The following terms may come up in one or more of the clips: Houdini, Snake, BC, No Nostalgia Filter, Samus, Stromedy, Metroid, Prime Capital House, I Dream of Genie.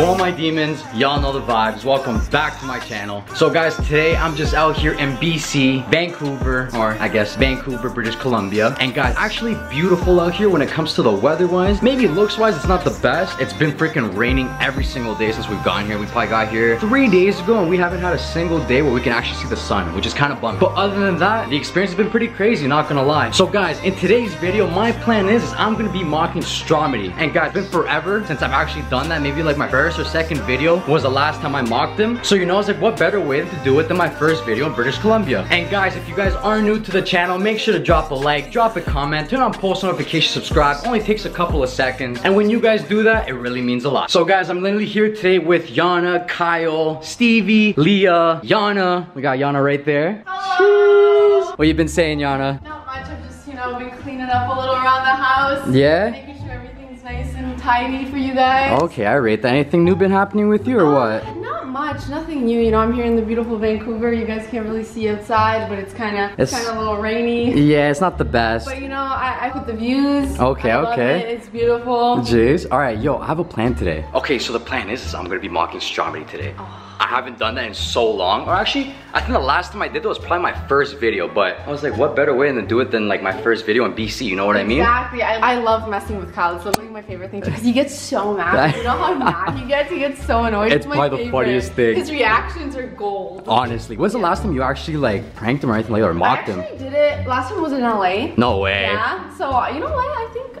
To all my demons, y'all know the vibes. Welcome back to my channel. So guys, today I'm just out here in BC, Vancouver, or I guess Vancouver, British Columbia. And guys, actually beautiful out here when it comes to the weather-wise. Maybe looks-wise, it's not the best. It's been freaking raining every single day since we've gotten here. We probably got here 3 days ago and we haven't had a single day where we can actually see the sun, which is kind of bummed. But other than that, the experience has been pretty crazy, not gonna lie. So guys, in today's video, my plan is I'm gonna be mocking Stromedy. And guys, it's been forever since I've actually done that. Maybe like my first or second video was the last time I mocked him. So you know, I was like, what better way to do it than my first video in British Columbia? And guys, if you guys are new to the channel, make sure to drop a like, drop a comment, turn on post notifications, subscribe. Only takes a couple of seconds. And when you guys do that, it really means a lot. So guys, I'm literally here today with Yana, Kyle, Stevie, Leah, Yana. We got Yana right there. Hello. Jeez. What you been saying, Yana? Not much. I've just, you know, been cleaning up a little around the house. Yeah? Making sure everything's nice and tidy for you guys. Okay, I rate that. Anything new been happening with you or what? Not much, nothing new. You know, I'm here in the beautiful Vancouver. You guys can't really see outside, but it's kind of a little rainy. Yeah, it's not the best. But you know, I put the views. Okay, I love it. It's beautiful. Jeez. All right, yo, I have a plan today. Okay, so the plan is I'm gonna be mocking Stromedy today. Oh. I haven't done that in so long. Or actually, I think the last time I did that was probably my first video, but I was like, what better way to do it than like my first video in BC, you know what I mean? Exactly, I love messing with Kyle. It's literally my favorite thing, because you get so mad. You know how mad you get? You get so annoyed. It's probably the funniest thing. His reactions are gold. Honestly, when's the last time you actually like pranked him or anything like that, or mocked him? I actually did it, last time was in LA. No way. Yeah, so you know what?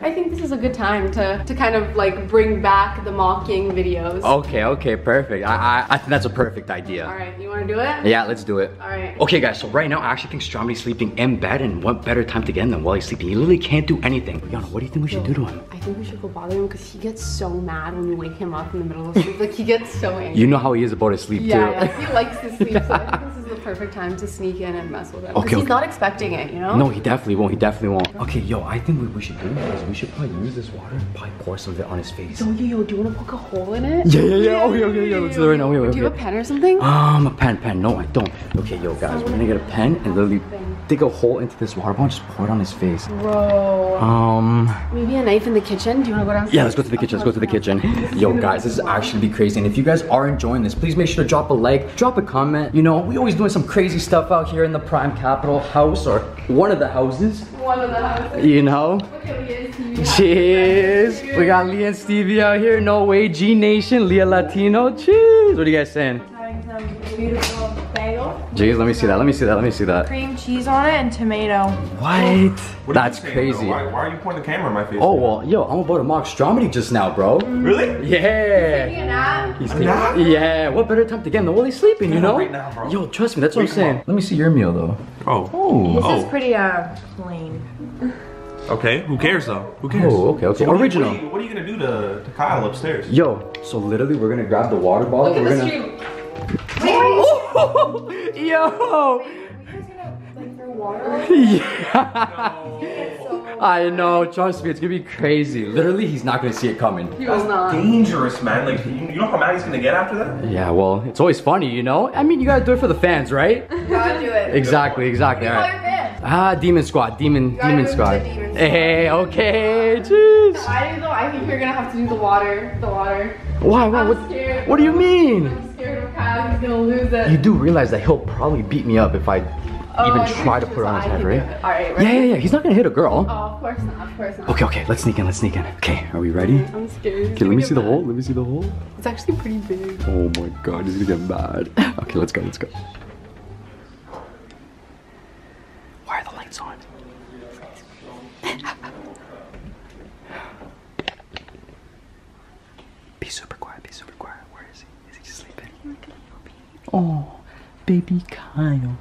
I think this is a good time to kind of like bring back the mocking videos. Okay, okay, perfect. I think that's a perfect idea. All right, you want to do it? Yeah, let's do it. All right. Okay, guys, so right now, I actually think Stromedy's sleeping in bed, and what better time to get in than while he's sleeping? He literally can't do anything. Yana, what do you think we should do to him? I think we should go bother him, because he gets so mad when you wake him up in the middle of sleep. Like, he gets so angry. You know how he is about his sleep, too. Yeah, he likes his sleep, so I think this is the perfect time to sneak in and mess with him. Okay, he's not expecting it, you know? No, he definitely won't. He definitely won't. Okay, yo, I think what we should do is we should probably use this water and probably pour some of it on his face. Yo, do you want to poke a hole in it? Yeah. Okay, let's do it right now. Wait. Do you have a pen or something? A pen. No, I don't. Okay, yo, guys, we're gonna get a pen and literally dig a hole into this water bottle and just pour it on his face. Bro. Maybe a knife in the kitchen? Do you wanna go downstairs? Yeah, let's go to the kitchen. Yo, guys, this is actually crazy. And if you guys are enjoying this, please make sure to drop a like, drop a comment. You know, we always doing some crazy stuff out here in the Prime Capital House, or one of the houses. You know? Cheers. We got Leah and Stevie out here. No way, G Nation, Leah Latino. Cheers. What are you guys saying? Having some beautiful bagel. Jeez, let me see that. Cream cheese on it and tomato. What? That's crazy. Why are you pointing the camera in my face? Oh, well, yo, I'm about to mock Stromedy just now, bro. Really? Yeah. He's taking a nap. Yeah, what better time to get him than while he's sleeping, you know? Right now, bro. Yo, trust me, that's what I'm saying. Let me see your meal, though. Oh. This is pretty, plain. Okay, who cares though? Who cares? Oh, okay. So original. What are you gonna do to Kyle upstairs? Yo, so literally we're gonna grab the water bottle. Look at this gonna... Yo! Wait, you guys gonna like throw water? Yeah. No. I know, trust me, it's gonna be crazy. Literally, he's not gonna see it coming. He was not. Dangerous, man. Like, you know how mad he's gonna get after that? Yeah, well, it's always funny, you know? I mean, you gotta do it for the fans, right? You gotta do it. Exactly. All right. Demon squad. Hey, okay, jeez. I think you're gonna have to do the water. Why? What do you mean? I'm scared of Kyle, he's gonna lose it. You do realize that he'll probably beat me up if I even try to put it on his head, right? Alright, right? Yeah, he's not gonna hit a girl. Oh, of course not. Okay, let's sneak in. Okay, are we ready? I'm scared. Okay, let me see the hole. It's actually pretty big. Oh my god, he's gonna get mad. Okay, let's go. On. Be super quiet. Where is he? Is he just sleeping? Oh, baby Kyle.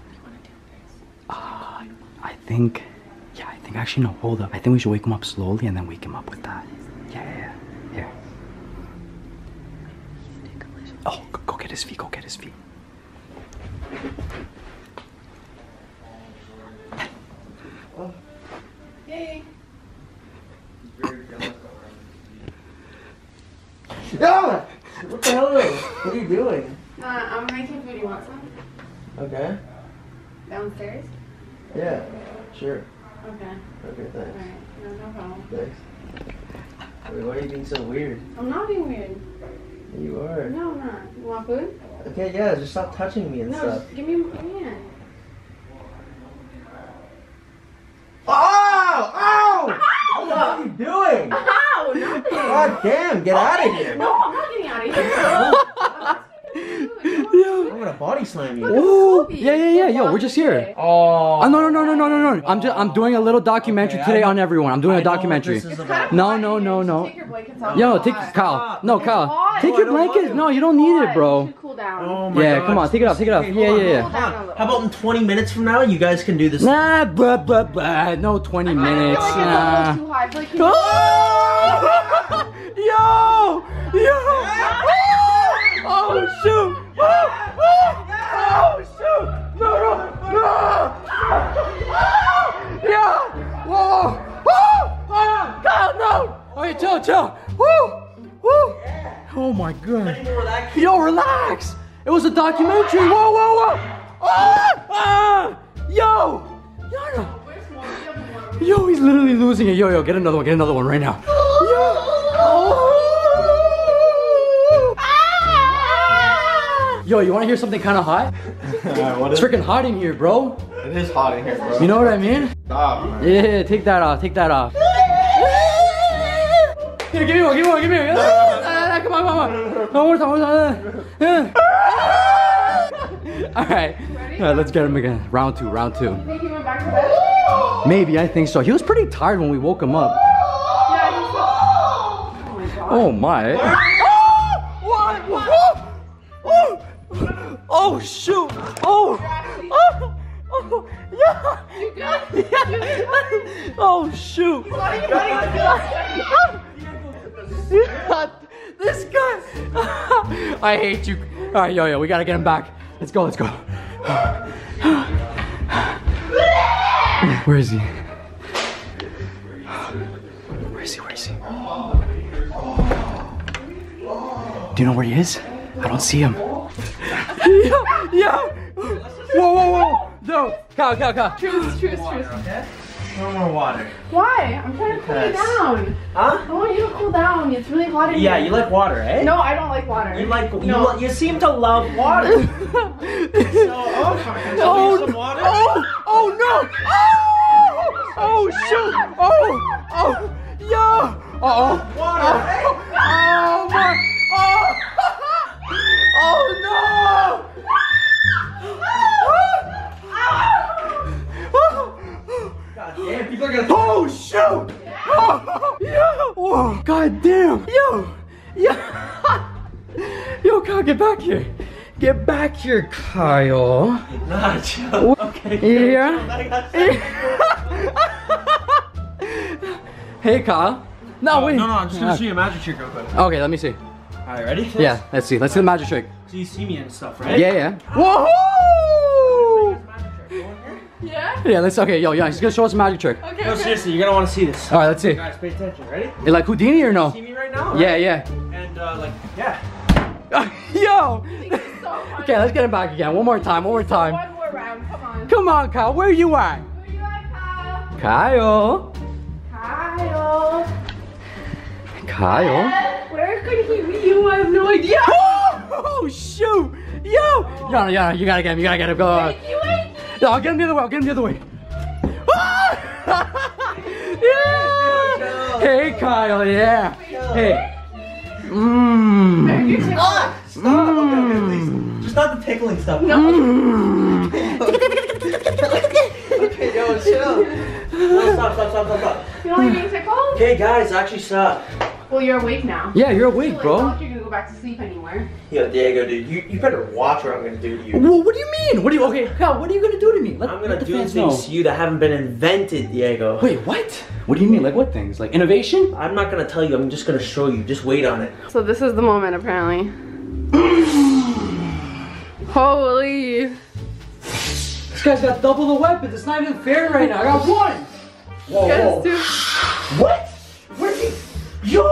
Actually, no, hold up. I think we should wake him up slowly and then wake him up with that. Yeah. Oh, go get his feet. Yay! Yeah! What the hell are you? What are you doing? I'm making food. You want some? Okay. Downstairs? Yeah, sure. Okay, thanks. Alright, no problem. Thanks. Wait, why are you being so weird? I'm not being weird. You are. No, I'm not. You want food? Okay, yeah, just stop touching me and stuff. No, just give me my hand. Oh! Ow! What are you doing? Ow! Nothing! God damn, get out of here! No, I'm not getting out of here! I'm gonna body slam you. Oh, yeah. Yo, we're just here. Oh, no. I'm doing a little documentary today on everyone. I'm doing a documentary. No. Yo, take Kyle. No, Kyle. Take your blanket. No, you don't need it, bro. Yeah, come on, take it off. Yeah. How about in 20 minutes from now, you guys can do this? Nah, blah. No, 20 minutes. Yo. Oh shoot! Oh shoot! No! Yeah! Whoa! Oh! God no! Alright, chill. Woo! Oh my god! Yo, relax! It was a documentary. Whoa! Ah! Yo! Yo, he's literally losing it. Yo, get another one. Get another one right now. Yo, you want to hear something kind of hot? It's freaking hot in here, bro. It is hot in here, bro. You know what I mean? Stop, man. Yeah, take that off. Here, give me one. Come on. One more time. Alright. Alright, let's get him again. Round two. You think he went back to bed? Maybe, I think so. He was pretty tired when we woke him up. Yeah, he was. Oh my. What? Oh shoot! Oh! Yeah! You got it! Yeah. Oh shoot! This guy! I hate you! All right, yo, we gotta get him back. Let's go! Where is he? Do you know where he is? I don't see him. Yeah. Whoa. No. Kyle. Choose. No more water. Why? I'm trying to cool you down. Huh? I want you to cool down. It's really hot in here. Yeah, you like water, eh? No, I don't like water. You seem to love water. So, some water? Oh no! Oh shoot! Yeah! Water! Oh no! God damn, people are gonna. Oh shoot! Oh, God damn! Yo, Kyle, get back here, Kyle. Okay. Yeah. Hey, Kyle. Wait. No, I'm just gonna show you a magic trick real quick. Okay, let me see. Alright, ready? Yeah, let's see the magic trick. So you see me and stuff, right? Yeah. Woohoo! Yeah, yo, he's gonna show us a magic trick. Okay. No, seriously, you're gonna wanna see this. Alright, let's see. Guys, pay attention, ready? You're like Houdini or no? You see me right now? Right? Yeah. And yeah. Yo! This is so funny. Okay, let's get him back again. One more time. One more round, come on. Come on, Kyle, where are you at? Kyle? Where could he be? I have no idea. Oh shoot! Yo! No, you gotta get him. Go. Wait. No, I'll get him the other way. Yeah. Hey, Kyle. Yeah. Hey. Stop. Okay, please. Just not the tickling stuff. No. Okay, yo, chill. No, stop. You don't like being tickled? Okay, guys, actually stop. Well, you're awake now. Yeah, you're awake, bro. I don't think you're gonna go back to sleep anywhere. Yo, Diego, dude, you better watch what I'm gonna do to you. Well, what do you mean? Okay, Kyle, what are you gonna do to me? I'm gonna do things to you that haven't been invented, Diego. Wait, what? What do you mean? Like what things? Like innovation? I'm not gonna tell you. I'm just gonna show you. Just wait on it. So this is the moment, apparently. Holy! This guy's got double the weapons. It's not even fair right now. I got one. Whoa! What? Where's he? Yo,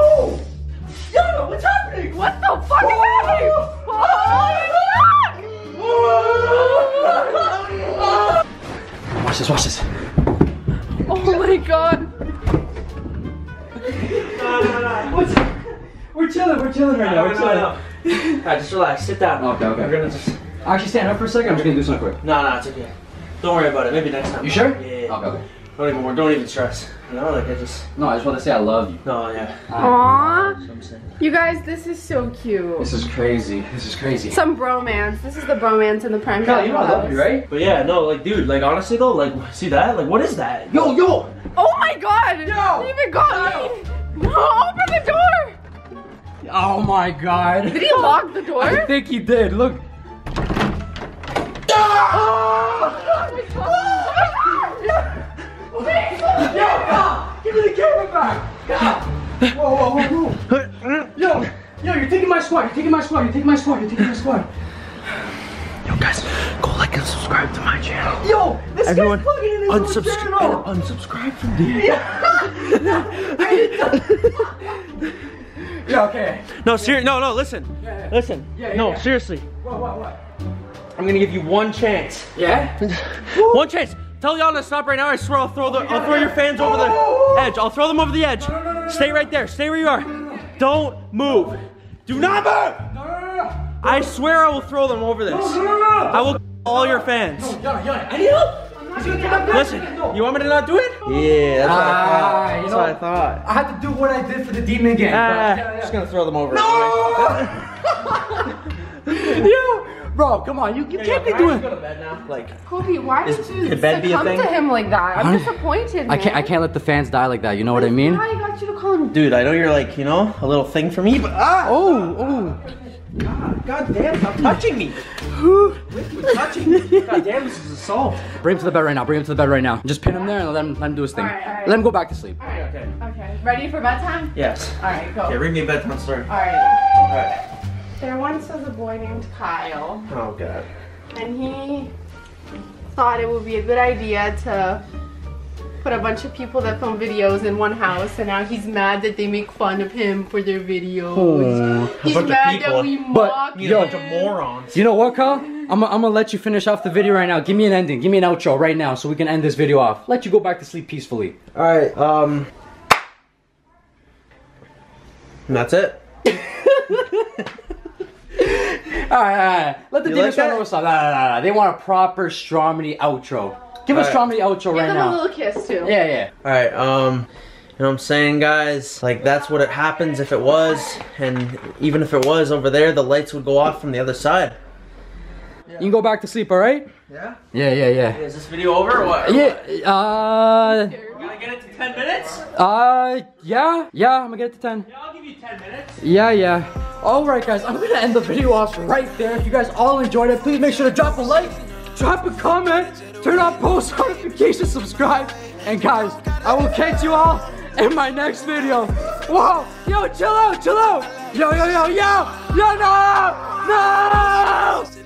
what's happening? What the fuck is happening? Oh, watch this. Oh my god. We're chilling right now. All right, just relax. Sit down. Okay. We're gonna just actually stand up for a second. I'm just gonna do something quick. No, it's okay. Don't worry about it. Maybe next time. You sure? Yeah. Okay. Don't even stress. You know, like I just want to say I love you. No, yeah. Aww. You guys, this is so cute. This is crazy. Some bromance. This is the bromance in the Prime Capital House. You know I love you, right? But yeah, no, like, dude, like, honestly though, like, see that? Like, what is that? Yo! Oh my God! Yo! He even got me. No, open the door! Oh my God! Did he lock the door? I think he did. Look. Ah! Oh my God! Yo, give me the camera back! God. Whoa! Yo, you're taking my squad! Yo, guys, go like and subscribe to my channel. Yo, this guy's plugging in his own channel. Unsubscribe from there. Yeah. Okay. No, seriously. No, listen. Listen. Yeah. Seriously. What? I'm gonna give you one chance. Yeah. One chance. Tell y'all to stop right now. I swear I'll throw your fans over the edge. I'll throw them over the edge. No. Stay right there. Stay where you are. No. Don't move. Do not move. No. I swear I will throw them over this. No. I will all your fans. No. I need help. Listen, you want me to not do it? Yeah, that's what I thought. I had to do what I did for the demon game. I'm just gonna throw them over. No. Bro, come on, you can't be doing. Go to bed now. Like, Kobe, why did you succumb to him like that? I'm disappointed, man. I can't let the fans die like that. You know what I mean? I got you to call him. Dude, I know you're like, you know, a little thing for me, but God damn, stop touching me. God damn, this is assault. Bring him to the bed right now. Just pin him there and let him do his thing. All right. Let him go back to sleep. All right. Okay. Ready for bedtime? Yes. All right, go. Okay, read me a bedtime story. All right. There once was a boy named Kyle. Oh God. And he thought it would be a good idea to put a bunch of people that film videos in one house, and now he's mad that they make fun of him for their videos. He's mad that we mock him. You're a bunch of morons. You know what, Kyle? I'm gonna let you finish off the video right now. Give me an ending. Give me an outro right now so we can end this video off. Let you go back to sleep peacefully. Alright, and that's it. Alright. Let the demons run over us. Nah. They want a proper Stromedy outro. Give us Stromedy outro right now. Give them a little kiss too. Yeah. Alright, you know what I'm saying, guys? Like, that's what it happens if it was. And even if it was over there, the lights would go off from the other side. Yeah. You can go back to sleep, alright? Yeah? Yeah. Is this video over or what? Yeah, Gonna get it to 10 minutes? Yeah, I'm gonna get it to 10. Yeah, I'll give you 10 minutes. Yeah. Alright guys, I'm gonna end the video off right there. If you guys all enjoyed it, please make sure to drop a like, drop a comment, turn on post notifications, subscribe, and guys, I will catch you all in my next video. Whoa! Yo, chill out! Yo! No!